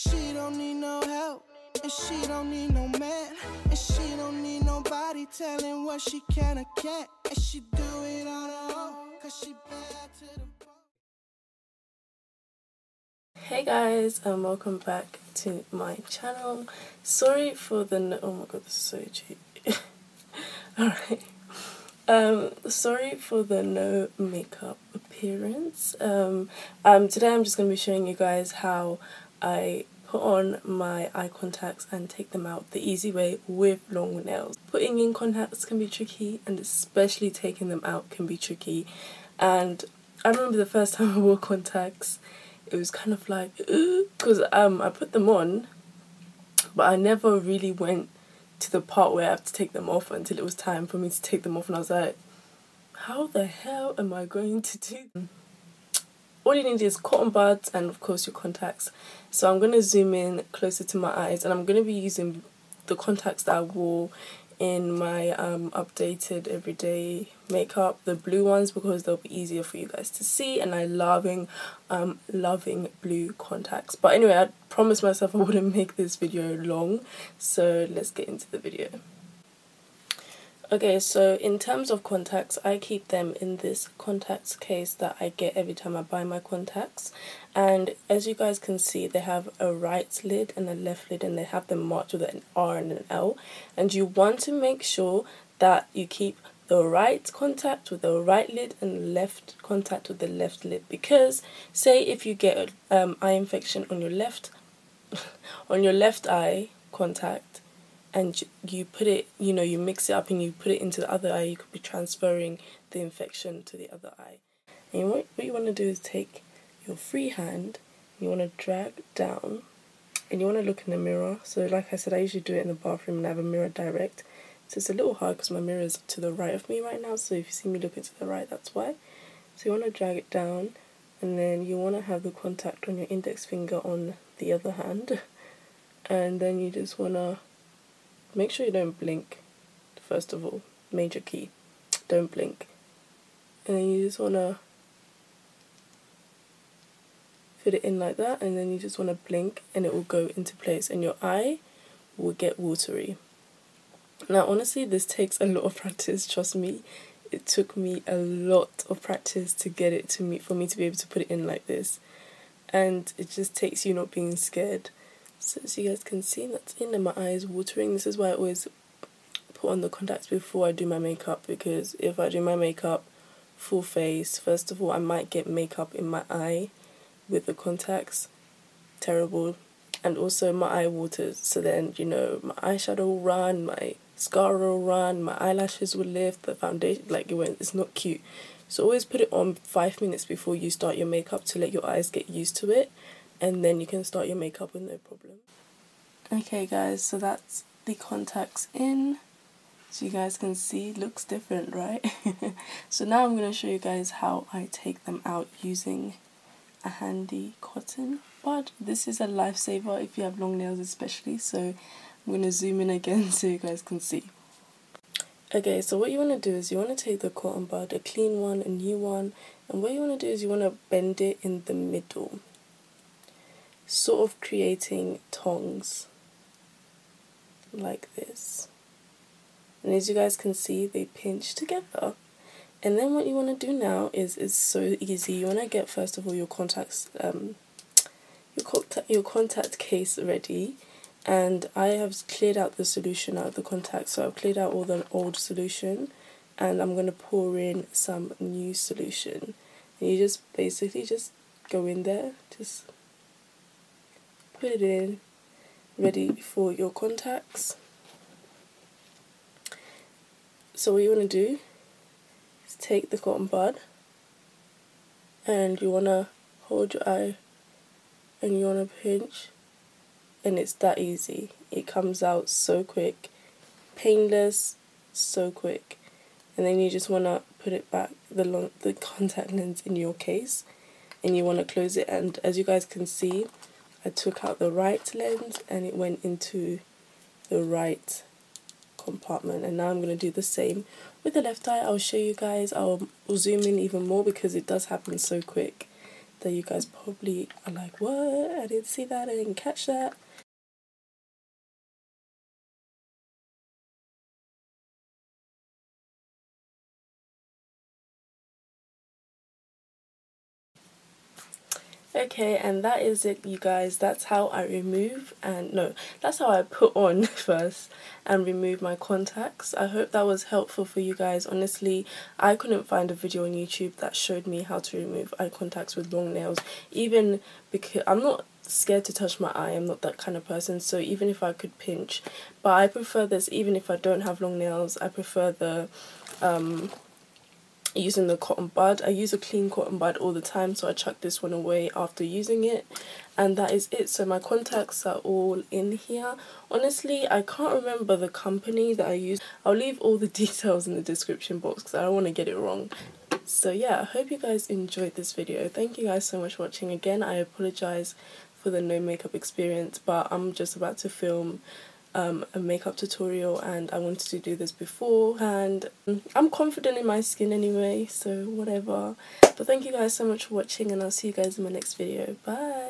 She don't need no help, and she don't need no man, and she don't need nobody telling what she can or can't, and she do it on her own, cause she bad to the bone. Hey guys, and welcome back to my channel. Sorry for the oh my god, this is so cheap. Alright. Sorry for the no makeup appearance. Today I'm just going to be showing you guys how I put on my eye contacts and take them out the easy way with long nails. Putting in contacts can be tricky, and especially taking them out can be tricky. And I remember the first time I wore contacts, it was kind of like, because I put them on, but I never really went to the part where I have to take them off until it was time for me to take them off, and I was like, how the hell am I going to do them? All you need is cotton buds and of course your contacts. So I'm going to zoom in closer to my eyes, and I'm going to be using the contacts that I wore in my updated everyday makeup, the blue ones, because they'll be easier for you guys to see, and I'm loving blue contacts. But anyway, I promised myself I wouldn't make this video long, so let's get into the video. Okay, so in terms of contacts, I keep them in this contacts case that I get every time I buy my contacts. And as you guys can see, they have a right lid and a left lid, and they have them marked with an R and an L. And you want to make sure that you keep the right contact with the right lid and left contact with the left lid, because say if you get an eye infection on your left eye contact, and you put it, you know, you mix it up and you put it into the other eye, you could be transferring the infection to the other eye. And what you want to do is take your free hand, you want to drag down, and you want to look in the mirror. So like I said, I usually do it in the bathroom and I have a mirror direct, so it's a little hard because my mirror is to the right of me right now, so if you see me looking to the right, that's why. So you want to drag it down, and then you want to have the contact on your index finger on the other hand, and then you just want to make sure you don't blink, first of all, major key, don't blink. And then you just want to fit it in like that, and then you just want to blink and it will go into place and your eye will get watery. Now honestly, this takes a lot of practice, trust me. It took me a lot of practice to get it to me, for me to be able to put it in like this. And it just takes you not being scared. So as you guys can see, that's in, and my eye is watering. This is why I always put on the contacts before I do my makeup, because if I do my makeup full face, first of all, I might get makeup in my eye with the contacts. Terrible. And also my eye waters, so then, you know, my eyeshadow will run, my mascara will run, my eyelashes will lift, the foundation, like, it's not cute. So always put it on 5 minutes before you start your makeup to let your eyes get used to it, and then you can start your makeup with no problem. Okay guys, so that's the contacts in. So you guys can see, looks different, right? So now I'm going to show you guys how I take them out using a handy cotton bud. This is a lifesaver if you have long nails especially, so I'm going to zoom in again so you guys can see. Okay, so what you want to do is you want to take the cotton bud, a clean one, a new one, and what you want to do is you want to bend it in the middle, sort of creating tongs like this, and as you guys can see, they pinch together. And then what you want to do now is, it's so easy, you want to get first of all your contacts, your contact case ready. And I have cleared out the solution out of the contacts, so I've cleared out all the old solution, and I'm going to pour in some new solution, and you just basically just go in there, just put it in, ready for your contacts. So what you want to do is take the cotton bud, and you want to hold your eye, and you want to pinch, and it's that easy. It comes out so quick, painless, so quick. And then you just want to put it back, the contact lens in your case, and you want to close it. And as you guys can see, I took out the right lens and it went into the right compartment. And now I'm going to do the same with the left eye. I'll show you guys, I'll zoom in even more because it does happen so quick. that you guys probably are like, what? I didn't see that, I didn't catch that. Okay, and that is it, you guys. That's how I remove and no, that's how I put on first and remove my contacts. I hope that was helpful for you guys. Honestly, I couldn't find a video on YouTube that showed me how to remove eye contacts with long nails, even because I'm not scared to touch my eye. I'm not that kind of person, so even if I could pinch, but I prefer this even if I don't have long nails. I prefer the using the cotton bud. I use a clean cotton bud all the time, so I chuck this one away after using it, and that is it. So my contacts are all in here. Honestly, I can't remember the company that I use. I'll leave all the details in the description box because I don't want to get it wrong. So yeah, I hope you guys enjoyed this video. Thank you guys so much for watching. Again, I apologize for the no makeup experience, but I'm just about to film a makeup tutorial and I wanted to do this beforehand. I'm confident in my skin anyway, so whatever. But thank you guys so much for watching, and I'll see you guys in my next video. Bye!